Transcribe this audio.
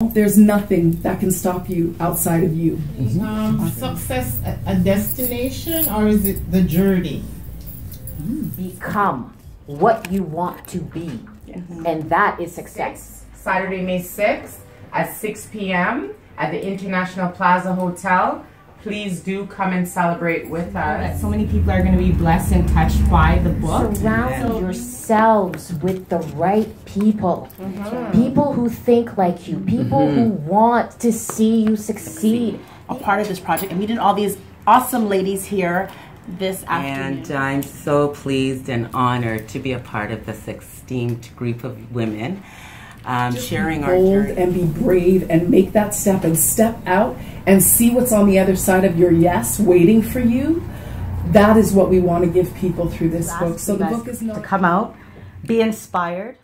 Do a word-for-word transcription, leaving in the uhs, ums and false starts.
There's nothing that can stop you outside of you. Mm-hmm. um, okay. Success a destination, or is it the journey? Mm. Become what you want to be, yes. And that is success. Saturday, May sixth at six p m at the International Plaza Hotel. Please do come and celebrate with us. So many people are going to be blessed and touched by the book. Surround yourselves with the right people. Mm-hmm. People who think like you. People mm-hmm. who want to see you succeed. A part of this project, and meeting all these awesome ladies here this afternoon. And I'm so pleased and honored to be a part of this esteemed group of women. Um, sharing our journey. Be bold and be brave and make that step and step out and see what's on the other side of your yes waiting for you. That is what we want to give people through this book. So the book is not to come out, be inspired.